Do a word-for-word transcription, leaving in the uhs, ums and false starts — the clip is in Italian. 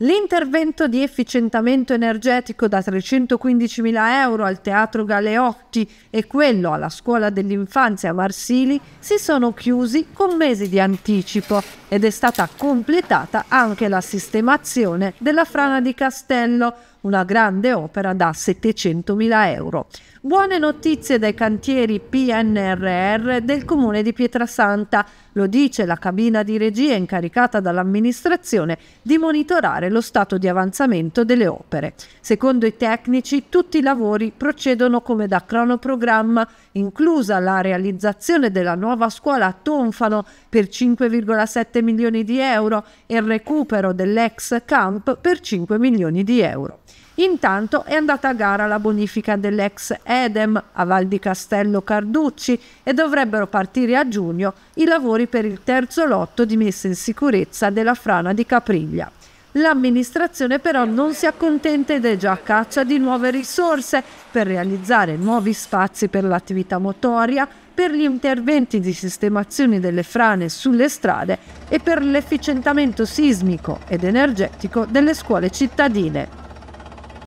L'intervento di efficientamento energetico da trecentoquindicimila euro al Teatro Galeotti e quello alla Scuola dell'Infanzia Marsili si sono chiusi con mesi di anticipo ed è stata completata anche la sistemazione della frana di Castello, una grande opera da settecentomila euro. Buone notizie dai cantieri P N R R del comune di Pietrasanta, lo dice la cabina di regia incaricata dall'amministrazione di monitorare lo stato di avanzamento delle opere. Secondo i tecnici tutti i lavori procedono come da cronoprogramma, inclusa la realizzazione della nuova scuola a Tonfano per cinque virgola sette milioni di euro e il recupero dell'ex Camp per cinque milioni di euro. Intanto è andata a gara la bonifica dell'ex Edem a Val di Castello Carducci e dovrebbero partire a giugno i lavori per il terzo lotto di messa in sicurezza della frana di Capriglia. L'amministrazione però non si accontenta ed è già a caccia di nuove risorse per realizzare nuovi spazi per l'attività motoria, per gli interventi di sistemazione delle frane sulle strade e per l'efficientamento sismico ed energetico delle scuole cittadine.